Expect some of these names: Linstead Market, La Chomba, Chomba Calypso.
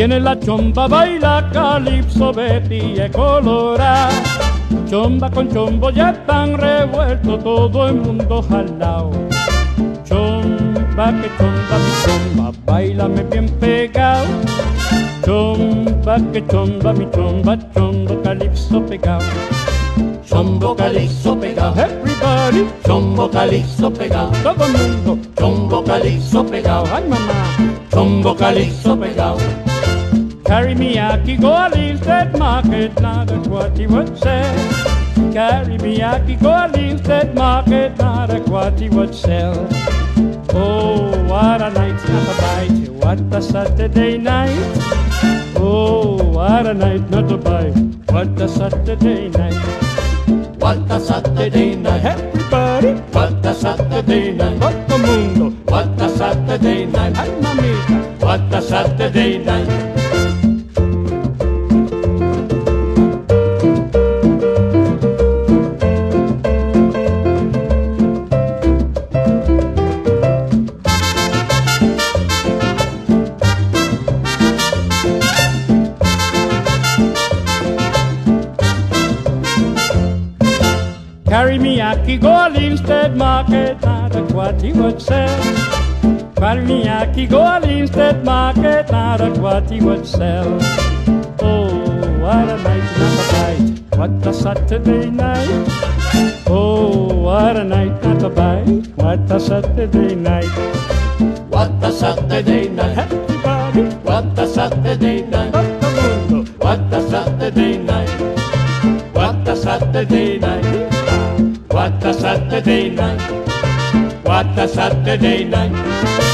Tiene la chomba, baila calipso, Betty es colorada. Chomba con chombo ya están revueltos, todo el mundo jalao. Chomba que chomba, mi chomba, bailame bien pegao. Chomba que chomba, mi chomba, chombo calipso pegao. Chombo calipso pegao, everybody. Chombo calipso pegao, todo el mundo. Chombo calipso pegao, ay mamá. Chombo calipso pegao. Carry me aquí, go a Linstead Market, now that's what he would sell. Carry me aquí, go a Linstead Market, now that's what he would sell. Oh, what a night, not a bite, what a Saturday night. Oh, what a night, not a bite, what a Saturday night. What a Saturday night, everybody. What a Saturday night, todo el mundo. What a Saturday night, ay mamita. What a Saturday night. Carry me aquí, go a Linstead Market, now that's what he would sell. Carry me aquí, go a Linstead Market, now that's what he would sell. Oh, what a night, not a bite, what a Saturday night. Oh, what a night, not a bite, what a Saturday night. What a Saturday night, everybody. What a Saturday night, todo el mundo. What a Saturday night, what a Saturday night. What a Saturday night, what a Saturday night.